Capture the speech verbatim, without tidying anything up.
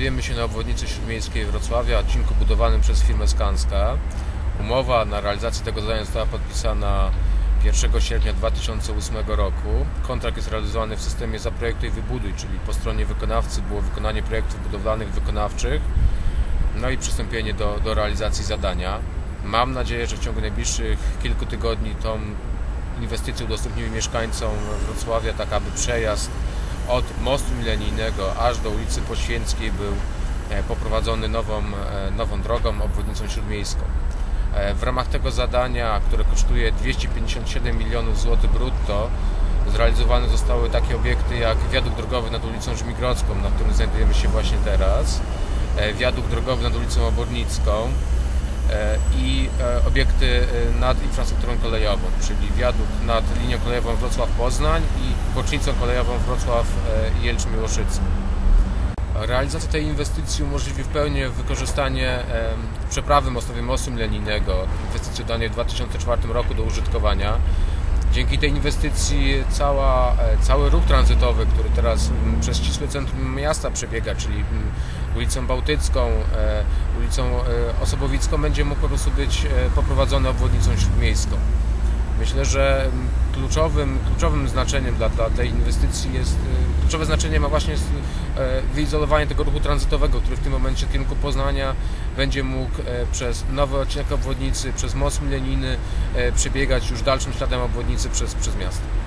znajdujemy się na obwodnicy śródmiejskiej Wrocławia, odcinku budowanym przez firmę Skanska. Umowa na realizację tego zadania została podpisana pierwszego sierpnia dwa tysiące ósmego roku. Kontrakt jest realizowany w systemie Zaprojektuj i Wybuduj, czyli po stronie wykonawcy było wykonanie projektów budowlanych, wykonawczych, no i przystąpienie do, do realizacji zadania. Mam nadzieję, że w ciągu najbliższych kilku tygodni tą inwestycję udostępnimy mieszkańcom Wrocławia, tak aby przejazd od mostu Milenijnego aż do ulicy Poświęckiej był poprowadzony nową, nową drogą, obwodnicą śródmiejską. W ramach tego zadania, które kosztuje dwieście pięćdziesiąt siedem milionów złotych brutto, zrealizowane zostały takie obiekty jak wiadukt drogowy nad ulicą Żmigrodzką, na którym znajdujemy się właśnie teraz, wiadukt drogowy nad ulicą Obornicką i obiekty nad infrastrukturą kolejową, czyli wiadukt nad linią kolejową Wrocław-Poznań i bocznicą kolejową Wrocław-Jelcz-Miłoszycy. Realizacja tej inwestycji umożliwi w pełni wykorzystanie przeprawy mostowej mostu Milenijnego, inwestycji danej w dwa tysiące czwartym roku do użytkowania. Dzięki tej inwestycji cała, cały ruch tranzytowy, który teraz przez ścisłe centrum miasta przebiega, czyli ulicą Bałtycką, ulicą Osobowicką, będzie mógł po prostu być poprowadzony obwodnicą śródmiejską. Myślę, że kluczowym, kluczowym znaczeniem dla, dla tej inwestycji jest, kluczowe znaczenie ma właśnie wyizolowanie tego ruchu tranzytowego, który w tym momencie w kierunku Poznania będzie mógł przez nowy odcinek obwodnicy, przez most Milenijny przebiegać już dalszym śladem obwodnicy przez, przez miasto.